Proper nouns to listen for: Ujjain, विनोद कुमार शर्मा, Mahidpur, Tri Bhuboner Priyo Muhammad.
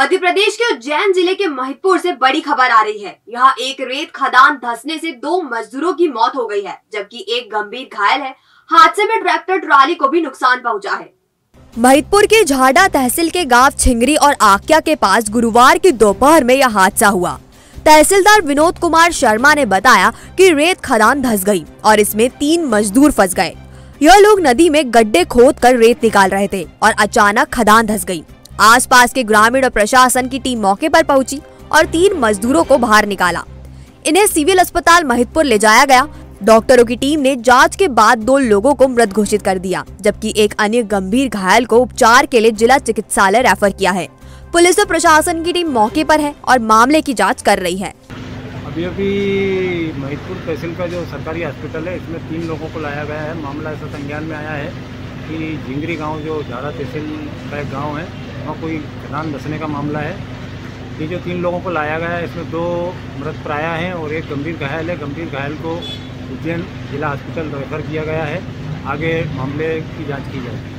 मध्य प्रदेश के उज्जैन जिले के महिदपुर से बड़ी खबर आ रही है। यहाँ एक रेत खदान धंसने से 2 मजदूरों की मौत हो गई है, जबकि एक गंभीर घायल है। हादसे में ट्रैक्टर ट्रॉली को भी नुकसान पहुँचा है। महिदपुर के झाड़ा तहसील के गाँव छिंगरी और आक्या के पास गुरुवार की दोपहर में यह हादसा हुआ। तहसीलदार विनोद कुमार शर्मा ने बताया कि रेत खदान धंस गई और इसमें 3 मजदूर फंस गए। यह लोग नदी में गड्ढे खोदकर रेत निकाल रहे थे और अचानक खदान धंस गई। आसपास के ग्रामीण और प्रशासन की टीम मौके पर पहुंची और 3 मजदूरों को बाहर निकाला। इन्हें सिविल अस्पताल महिदपुर ले जाया गया। डॉक्टरों की टीम ने जांच के बाद 2 लोगों को मृत घोषित कर दिया, जबकि एक अन्य गंभीर घायल को उपचार के लिए जिला चिकित्सालय रेफर किया है। पुलिस और प्रशासन की टीम मौके पर है और मामले की जांच कर रही है। अभी महिदपुर तहसील का जो सरकारी हॉस्पिटल है, इसमें 3 लोगों को लाया गया है। मामला ऐसा संज्ञान में आया है कि झिंगरी गांव जो झाड़ा तहसील का एक गाँव है, वहाँ कोई खदान धंसने का मामला है। ये जो 3 लोगों को लाया गया है, इसमें 2 मृत प्राय हैं और एक गंभीर घायल है। गंभीर घायल को उज्जैन जिला हॉस्पिटल रेफर किया गया है। आगे मामले की जाँच की जाएगी।